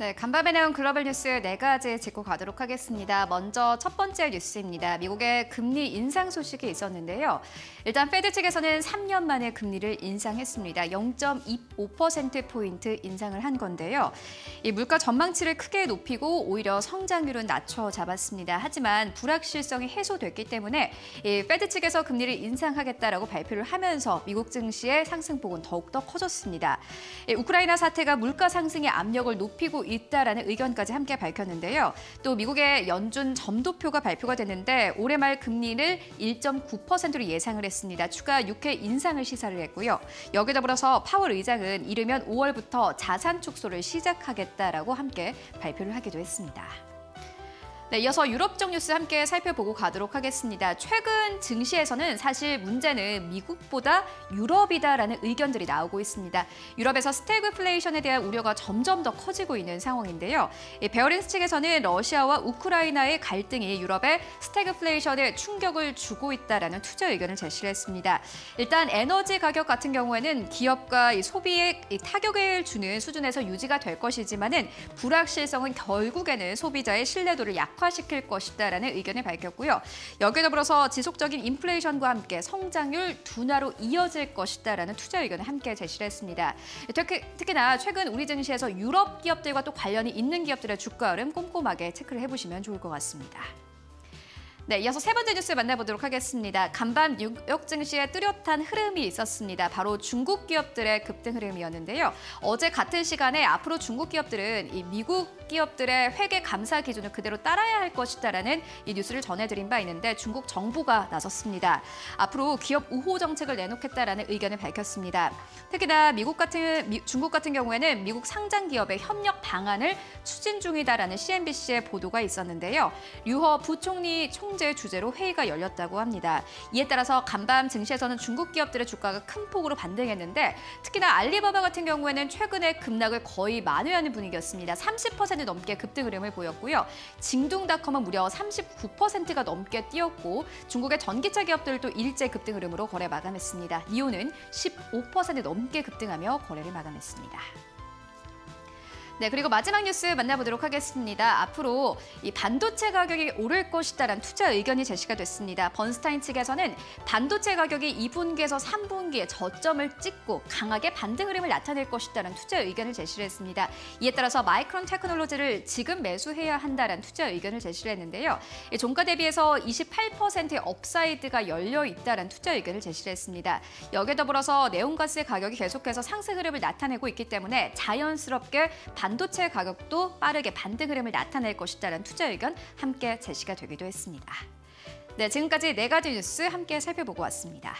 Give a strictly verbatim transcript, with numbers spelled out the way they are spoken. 네, 간밤에 나온 글로벌 뉴스 네 가지 짚고 가도록 하겠습니다. 먼저 첫 번째 뉴스입니다. 미국의 금리 인상 소식이 있었는데요. 일단 페드 측에서는 삼 년 만에 금리를 인상했습니다. 영 점 이오 퍼센트 포인트 인상을 한 건데요. 이 물가 전망치를 크게 높이고 오히려 성장률은 낮춰 잡았습니다. 하지만 불확실성이 해소됐기 때문에 이 페드 측에서 금리를 인상하겠다라고 발표를 하면서 미국 증시의 상승폭은 더욱더 커졌습니다. 우크라이나 사태가 물가 상승의 압력을 높이고 있다라는 의견까지 함께 밝혔는데요. 또 미국의 연준 점도표가 발표가 됐는데 올해 말 금리를 일 점 구 퍼센트로 예상을 했습니다. 추가 육 회 인상을 시사를 했고요. 여기에 더불어서 파월 의장은 이르면 오월부터 자산 축소를 시작하겠다라고 함께 발표를 하기도 했습니다. 네, 이어서 유럽 쪽 뉴스 함께 살펴보고 가도록 하겠습니다. 최근 증시에서는 사실 문제는 미국보다 유럽이다라는 의견들이 나오고 있습니다. 유럽에서 스태그플레이션에 대한 우려가 점점 더 커지고 있는 상황인데요. 베어링스 측에서는 러시아와 우크라이나의 갈등이 유럽의 스태그플레이션에 충격을 주고 있다라는 투자 의견을 제시를 했습니다. 일단 에너지 가격 같은 경우에는 기업과 이 소비에 이 타격을 주는 수준에서 유지가 될 것이지만은 불확실성은 결국에는 소비자의 신뢰도를 약화시킬 것이다라는 의견을 밝혔고요. 여기에 더불어서 지속적인 인플레이션과 함께 성장률 둔화로 이어질 것이다라는 투자 의견을 함께 제시를 했습니다. 특히, 특히나 최근 우리 증시에서 유럽 기업들과 또 관련이 있는 기업들의 주가 흐름 꼼꼼하게 체크를 해보시면 좋을 것 같습니다. 네, 이어서 세 번째 뉴스 만나보도록 하겠습니다. 간밤 뉴욕 증시에 뚜렷한 흐름이 있었습니다. 바로 중국 기업들의 급등 흐름이었는데요. 어제 같은 시간에 앞으로 중국 기업들은 이 미국 기업들의 회계 감사 기준을 그대로 따라야 할 것이다라는 이 뉴스를 전해드린 바 있는데 중국 정부가 나섰습니다. 앞으로 기업 우호 정책을 내놓겠다라는 의견을 밝혔습니다. 특히나 미국 같은 미, 중국 같은 경우에는 미국 상장 기업의 협력 방안을 추진 중이다라는 씨엔비씨의 보도가 있었는데요. 류허 부총리 총 주제로 회의가 열렸다고 합니다. 이에 따라서 간밤 증시에서는 중국 기업들의 주가가 큰 폭으로 반등했는데 특히나 알리바바 같은 경우에는 최근에 급락을 거의 만회하는 분위기였습니다. 삼십 퍼센트 넘게 급등 흐름을 보였고요. 징둥닷컴은 무려 삼십구 퍼센트가 넘게 뛰었고 중국의 전기차 기업들도 일제 급등 흐름으로 거래 마감했습니다. 니오는 십오 퍼센트 넘게 급등하며 거래를 마감했습니다. 네, 그리고 마지막 뉴스 만나보도록 하겠습니다. 앞으로 이 반도체 가격이 오를 것이다라는 투자 의견이 제시가 됐습니다. 번스타인 측에서는 반도체 가격이 이 분기에서 삼 분기에 저점을 찍고 강하게 반등 흐름을 나타낼 것이다라는 투자 의견을 제시를 했습니다. 이에 따라서 마이크론 테크놀로지를 지금 매수해야 한다라는 투자 의견을 제시를 했는데요. 종가 대비해서 이십팔 퍼센트의 업사이드가 열려 있다라는 투자 의견을 제시를 했습니다. 여기에 더불어서 네온가스의 가격이 계속해서 상승 흐름을 나타내고 있기 때문에 자연스럽게 반 반도체 가격도 빠르게 반등 흐름을 나타낼 것이다라는 투자 의견 함께 제시가 되기도 했습니다. 네, 지금까지 네 가지 뉴스 함께 살펴보고 왔습니다.